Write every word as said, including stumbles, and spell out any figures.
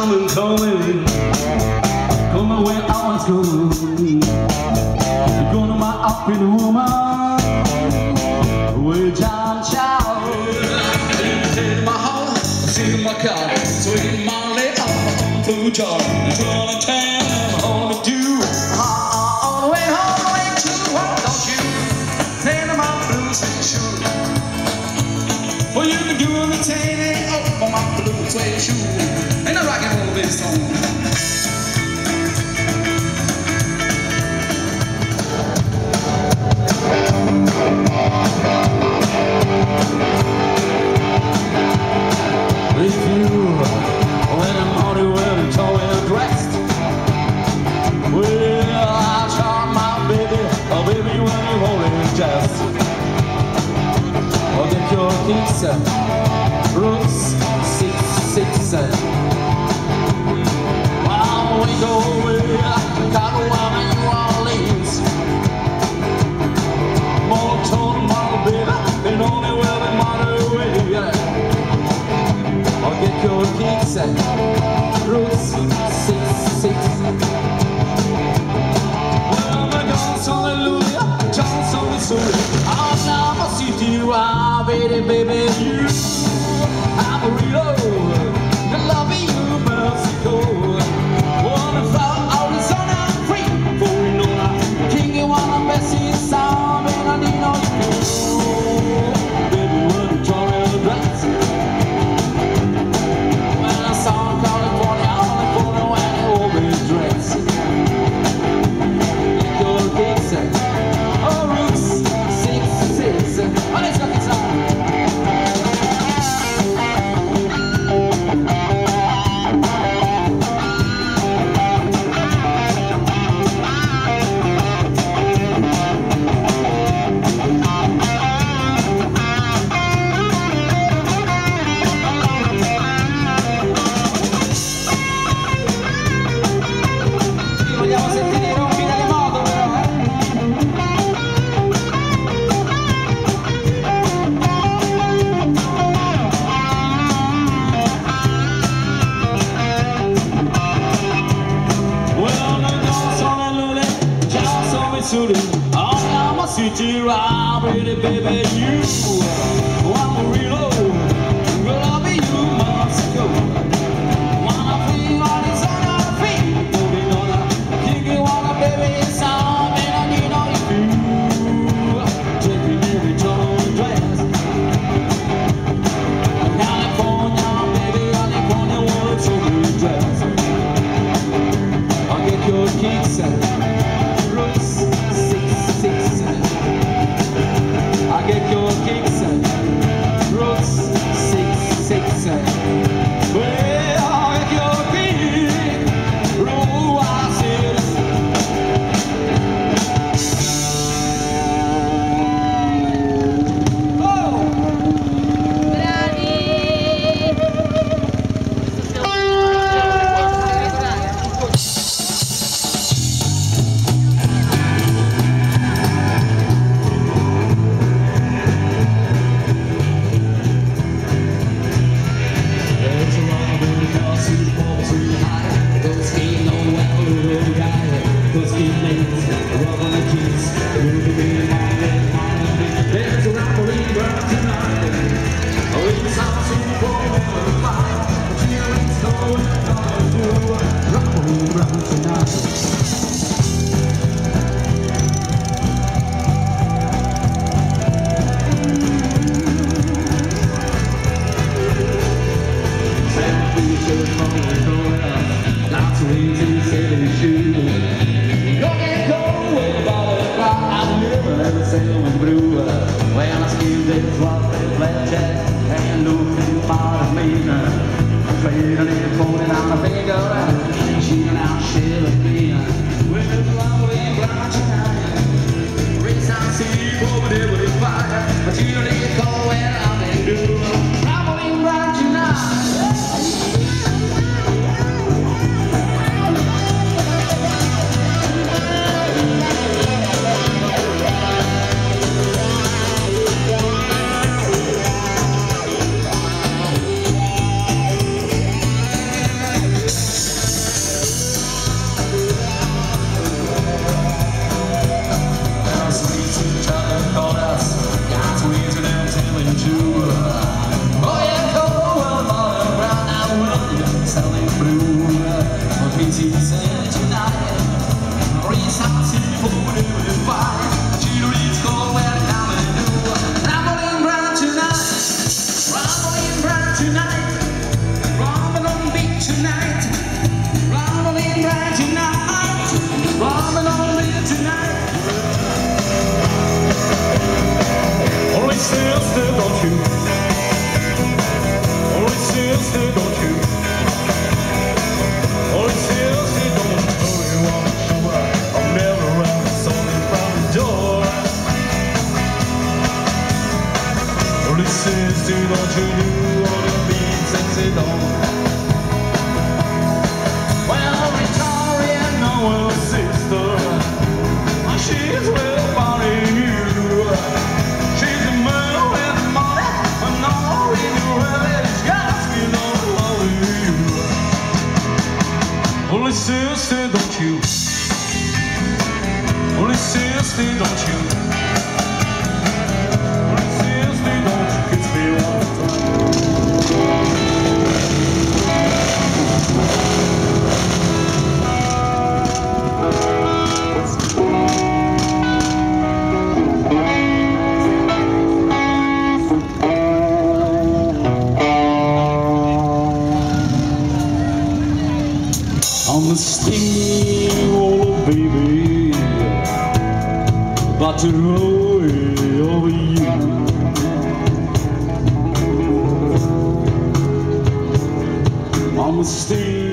coming, coming, coming where I was going. You're going to my African woman, with John Chow. It's in my heart, it's in my car, it's in my lip, I'm too tired. I'm gonna tell them all to do. All the way, all the way to the world, don't you? Playing my blues and shoes. Well, you can do everything up on my blue suede shoe. Ain't no rock and roll this song. Roots six six. While we go away, got one in New Orleans. More tone, more bitter, and only way the modern way. I'll get your kicks. Roots six six. Well, my God's hallelujah, John's on the soul. I'll never see you out. Baby, baby, you, I'm a real the love you, Mexico. Wanna fly Arizona free, for we know that King and one of the best is sound, and I need no you. Baby, what a joy of dress. When I saw California, I only put on an old dress. Like your kids, oh, roots, six, six, oh, let's go. I'm a city rock, baby, baby, you. I'm a real old, girl, I'll be you, Mexico. Wanna feel all this on our feet, holding on a kinky water, baby, it's all, and I need all you do. Taking every tall dress. California, baby, California, what a sugar dress. I'll get your kicks and I'm a steam